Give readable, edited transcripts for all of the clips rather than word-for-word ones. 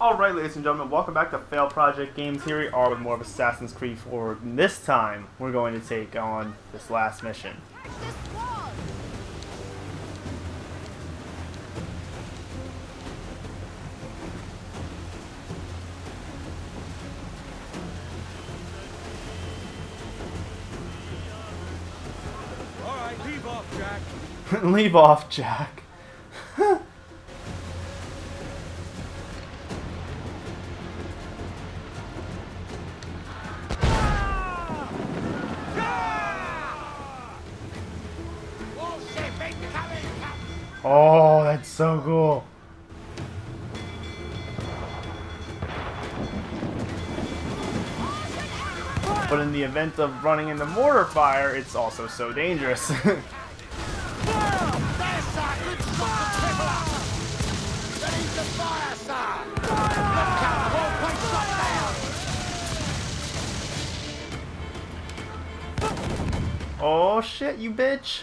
Alright, ladies and gentlemen, welcome back to Fail Project Games. Here we are with more of Assassin's Creed IV. And this time, we're going to take on this last mission. Alright, leave off, Jack. Leave off, Jack. Oh, that's so cool. But in the event of running into mortar fire, it's also so dangerous. Oh shit, you bitch.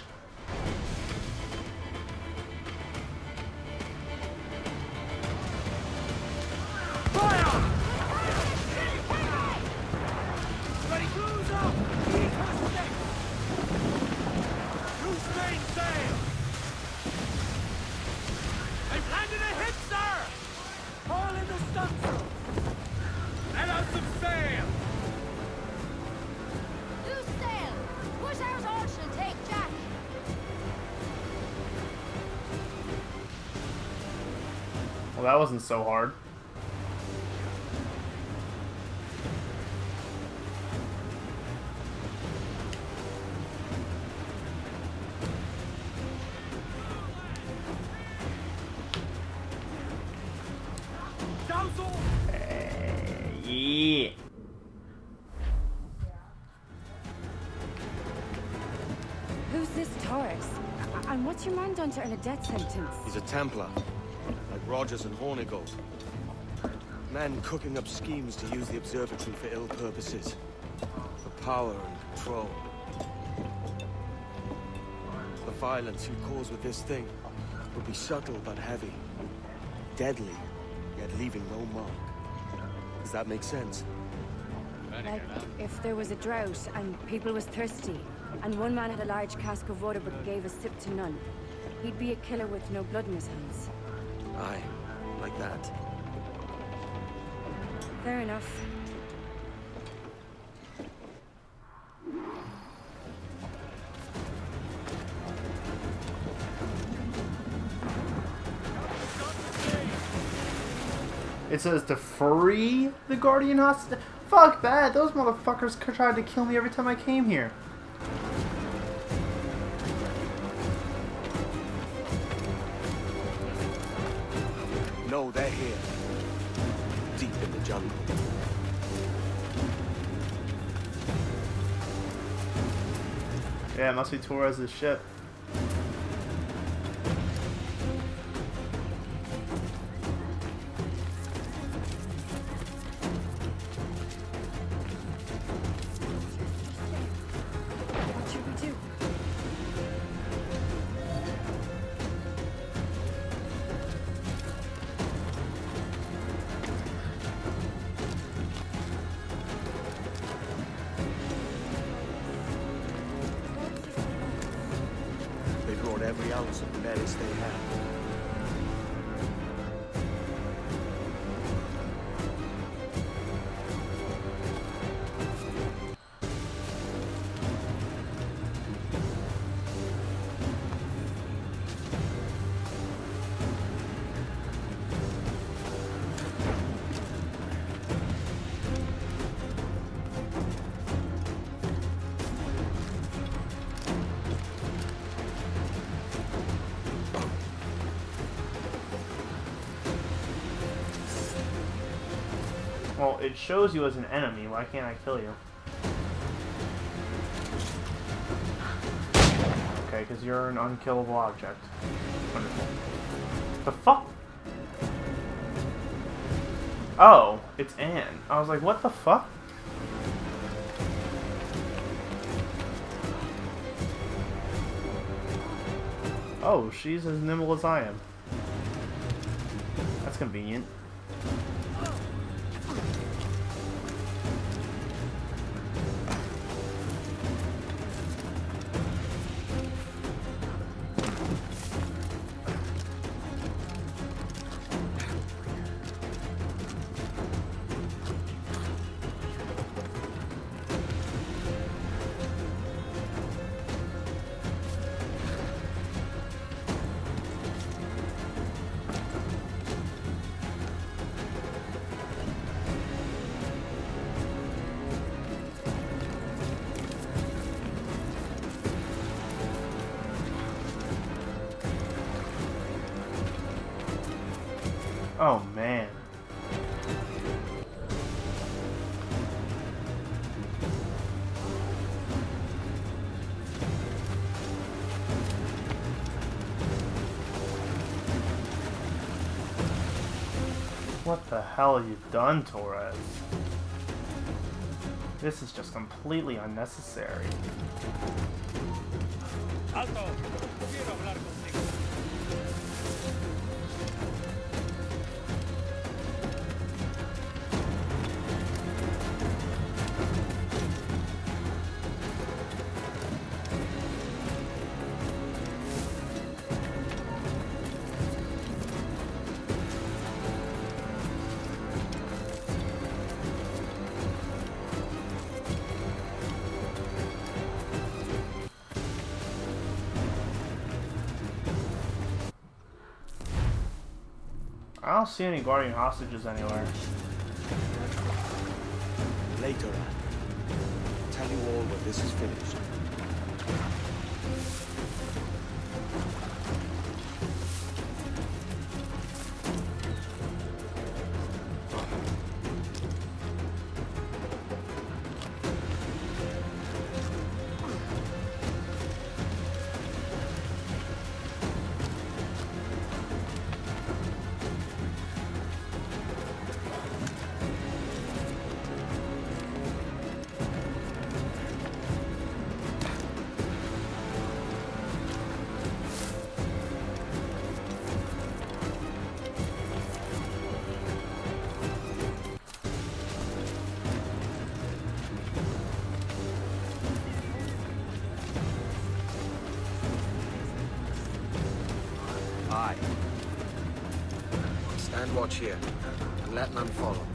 That wasn't so hard. Yeah. Who's this Torres? And what's your man done to earn a death sentence? He's a Templar. Rogers and Hornigold. Men cooking up schemes to use the observatory for ill purposes. For power and control. The violence you cause with this thing will be subtle but heavy. Deadly, yet leaving no mark. Does that make sense? Like if there was a drought and people was thirsty, and one man had a large cask of water but gave a sip to none, he'd be a killer with no blood in his hands. Aye, like that. Fair enough. It says to free the Guardian Host. Fuck that! Those motherfuckers tried to kill me every time I came here. No, they're here. Deep in the jungle. Yeah, it must be Torres' ship. Every ounce of the menace they have. Well, it shows you as an enemy. Why can't I kill you? Okay, because you're an unkillable object. Wonderful. The fuck? Oh, it's Anne. I was like, what the fuck? Oh, she's as nimble as I am. That's convenient. Oh, man. What the hell have you done, Torres? This is just completely unnecessary. Alto. Quiero hablar contigo. I don't see any Guardian hostages anywhere. Later, I'll tell you all when this is finished. Stand watch here, and let none follow.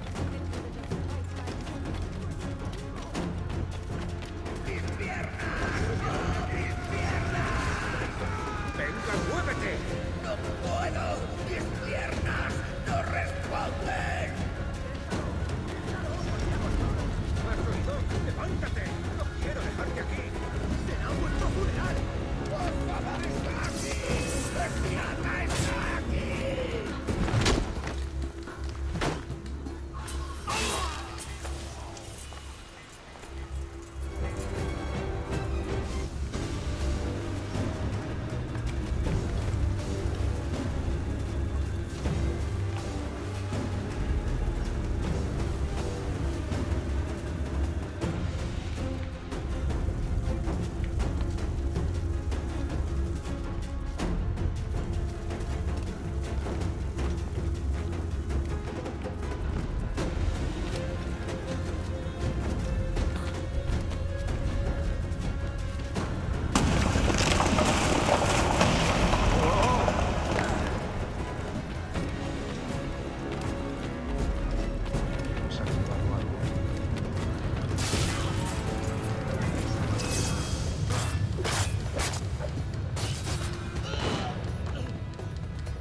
Venga, muévete. No puedo, mis piernas no responden. Levántate, no quiero dejarte aquí. Será vuestro funeral. Por favor, está aquí. Rescata está aquí.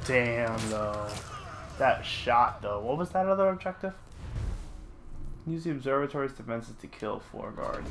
Damn, though. That shot, though. What was that other objective? Use the observatory's defenses to kill 4 guards.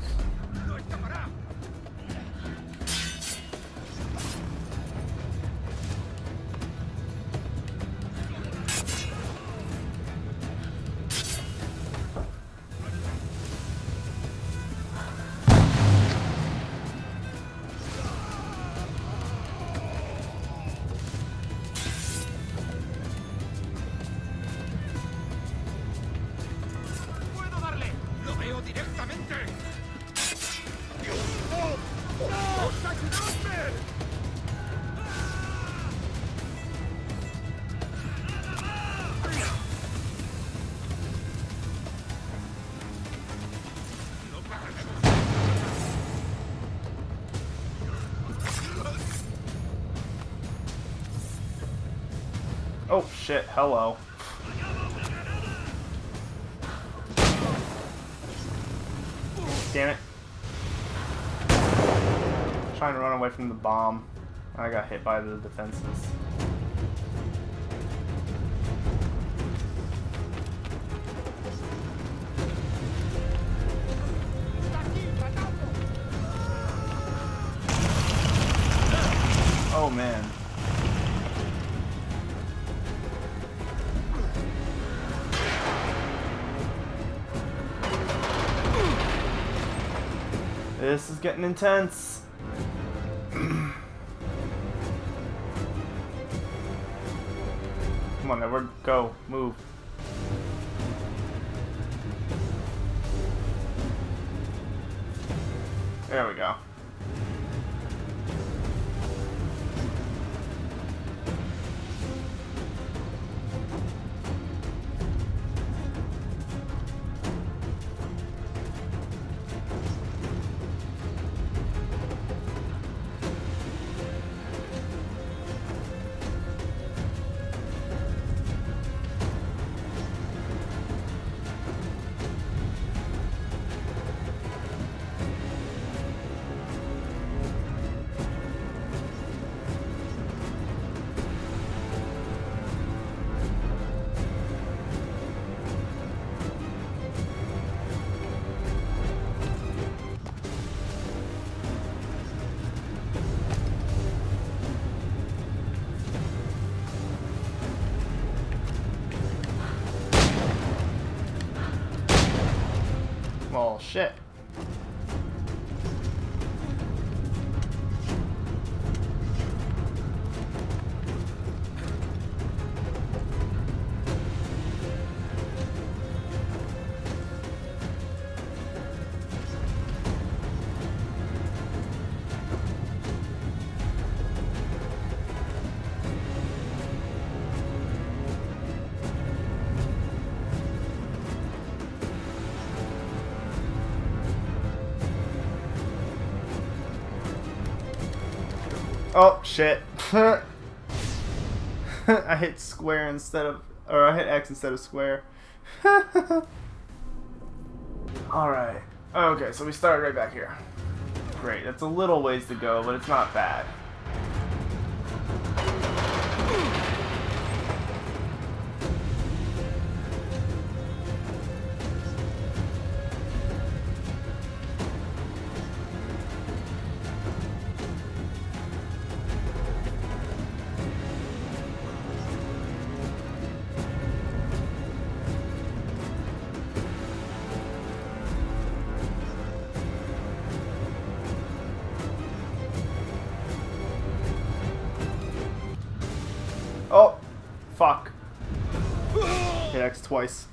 Oh shit, hello. Damn it. I'm trying to run away from the bomb. I got hit by the defenses. Oh man. This is getting intense. Come on, Edward. Go. Move. There we go. Shit. Oh, shit. I hit square instead of... Or I hit X instead of square. Alright. Okay, so we started right back here. Great. That's a little ways to go, but it's not bad. Oh, fuck. Hit X twice.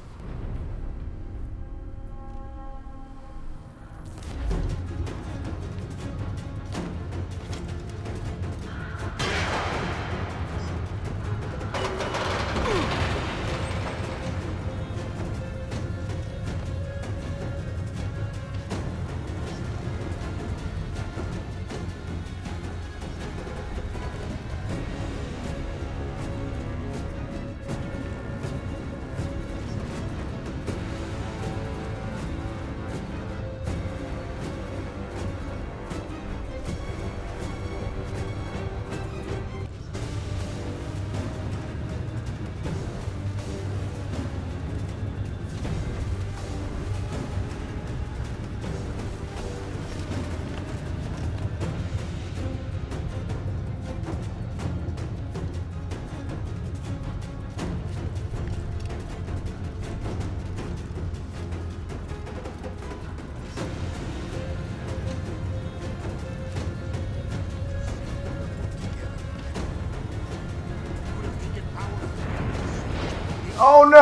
Oh no!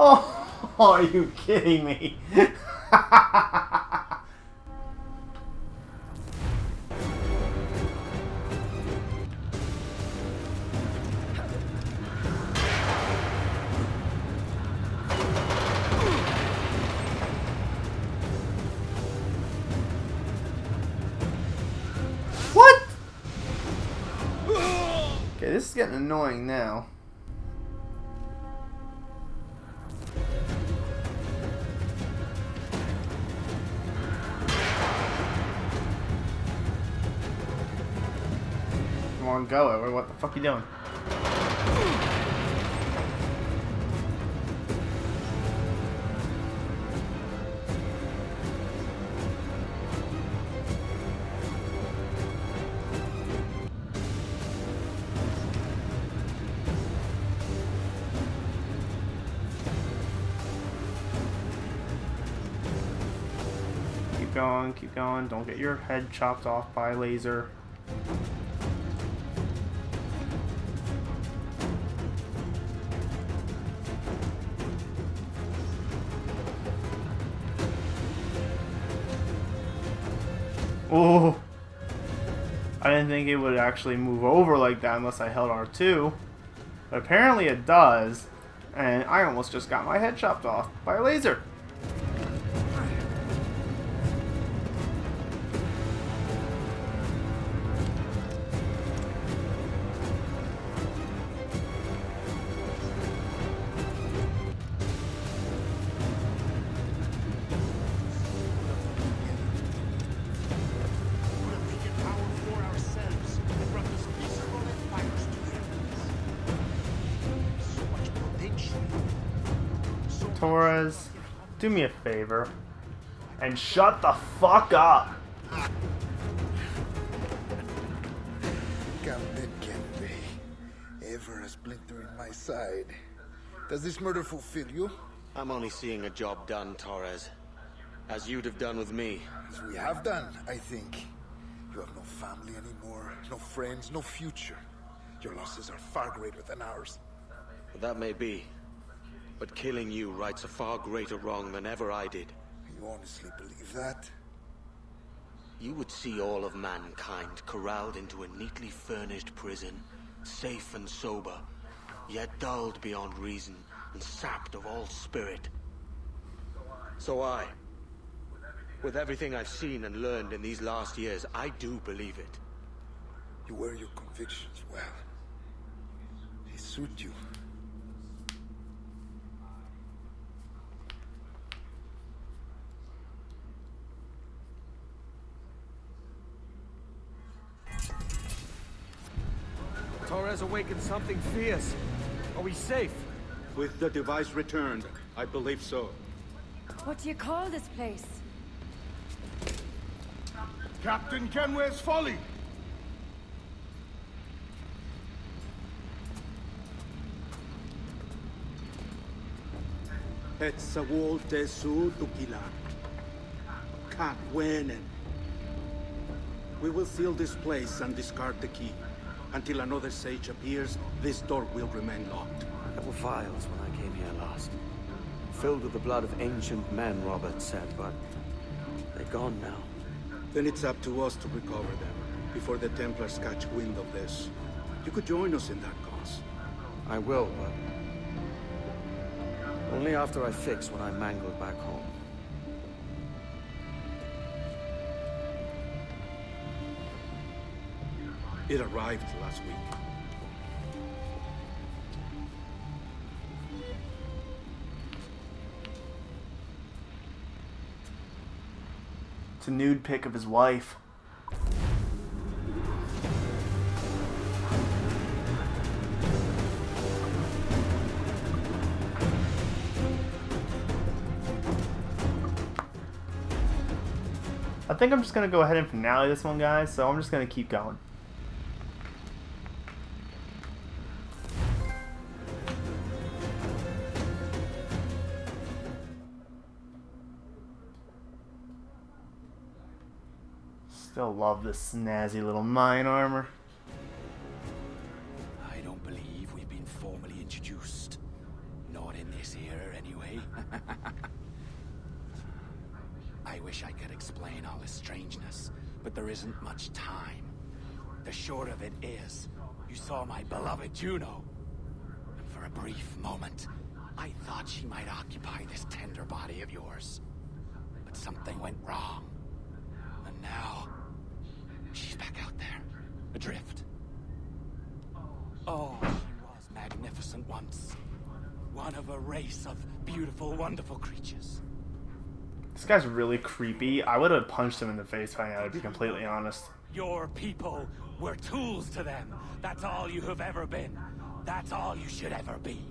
Oh, are you kidding me? What? Okay, this is getting annoying now. Go, Edward. What the fuck are you doing? going, keep going. Don't get your head chopped off by a laser. Oh, I didn't think it would actually move over like that unless I held R2, but apparently it does, and I almost just got my head chopped off by a laser. Torres, do me a favor and shut the fuck up. Captain Kenway, ever a splinter in my side. Does this murder fulfill you? I'm only seeing a job done, Torres. As you'd have done with me. As we have done, I think. You have no family anymore, no friends, no future. Your losses are far greater than ours. Well, that may be. But killing you rights a far greater wrong than ever I did. You honestly believe that? You would see all of mankind corralled into a neatly furnished prison, safe and sober, yet dulled beyond reason and sapped of all spirit. So I, with everything I've seen and learned in these last years, I do believe it. You wear your convictions well. They suit you. Torres awakened something fierce. Are we safe? With the device returned, I believe so. What do you call this place? Captain Kenway's Folly! It's a wall de su dukila. Kakwenen. We will seal this place and discard the key. Until another sage appears, this door will remain locked. There were vials when I came here last. Filled with the blood of ancient men, Robert said, but they're gone now. Then it's up to us to recover them, before the Templars catch wind of this. You could join us in that cause. I will, but only after I fix what I mangled back home. It arrived last week. It's a nude pic of his wife. I think I'm just gonna go ahead and finale this one, guys, so I'm just gonna keep going. Still love this snazzy little mine armor. I don't believe we've been formally introduced. Not in this era, anyway. I wish I could explain all this strangeness, but there isn't much time. The short of it is, you saw my beloved Juno. And for a brief moment, I thought she might occupy this tender body of yours. But something went wrong. And now... she's back out there, adrift. Oh, she was magnificent once. One of a race of beautiful, wonderful creatures. This guy's really creepy. I would have punched him in the face by now, to be completely honest. Your people were tools to them. That's all you have ever been. That's all you should ever be.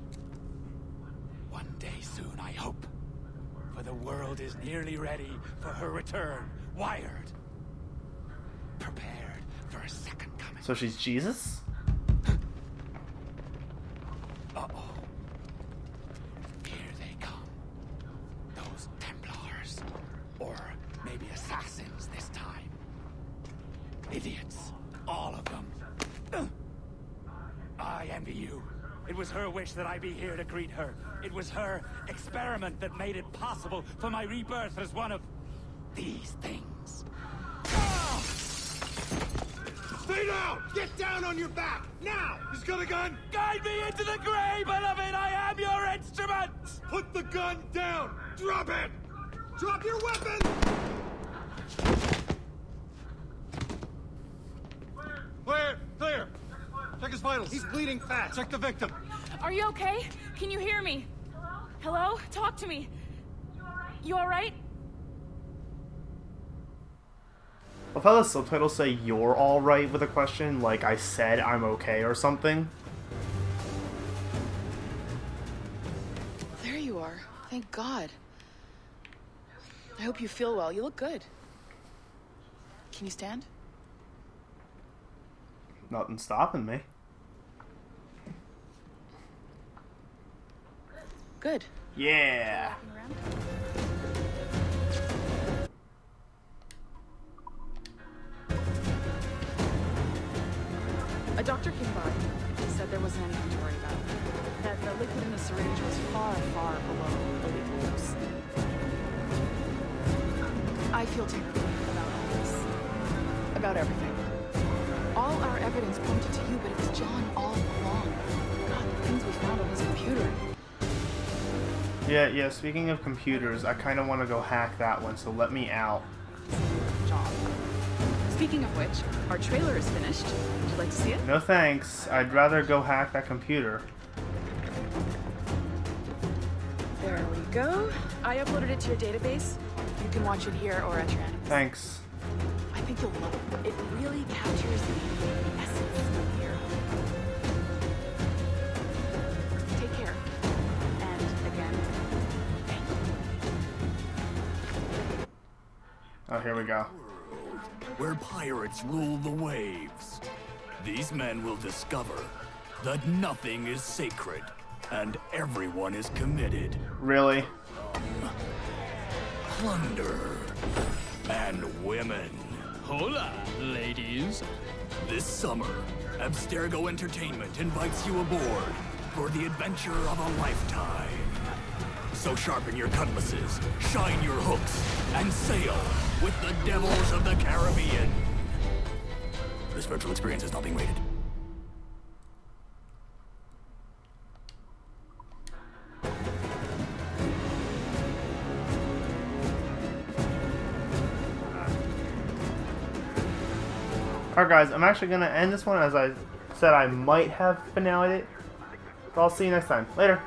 One day soon, I hope. For the world is nearly ready for her return, wired. Prepared for a second coming. So she's Jesus? Uh-oh. Here they come. Those Templars. Or maybe Assassins. Idiots. All of them. I envy you. It was her wish that I be here to greet her. It was her experiment that made it possible for my rebirth as one of these things. Stay down! Get down on your back! Now! He's got a gun! Guide me into the grave, beloved! I am your instrument! Put the gun down! Drop it! Drop your weapon! Claire! Claire! Check his vitals. He's bleeding fast. Check the victim. Are you okay? Can you hear me? Hello? Hello? Talk to me. You alright? You alright? I've had the subtitles say "you're alright" with a question, like I said I'm okay or something. There you are. Thank God. I hope you feel well. You look good. Can you stand? Nothing's stopping me. Good. Yeah. A doctor came by. He said there wasn't anything to worry about. That the liquid in the syringe was far, far below the legal dose. I feel terrible about all this. About everything. All our evidence pointed to you, but it was John all along. God, the things we found on his computer. Yeah, speaking of computers, I kind of want to go hack that one, so let me out. John. Speaking of which, our trailer is finished. Would you like to see it? No thanks. I'd rather go hack that computer. There we go. I uploaded it to your database. You can watch it here or at your animals. Thanks. I think you'll love it. It really captures the essence of the hero. Take care. And again, thank you. Oh, here we go. Where pirates rule the waves, these men will discover that nothing is sacred and everyone is committed. Really? Plunder and women. Hola, ladies. This summer, Abstergo Entertainment invites you aboard for the adventure of a lifetime. So sharpen your cutlasses, shine your hooks, and sail with the devils of the Caribbean. This virtual experience is not being rated. Alright guys, I'm actually going to end this one. As I said, I might have finaled it. So I'll see you next time. Later!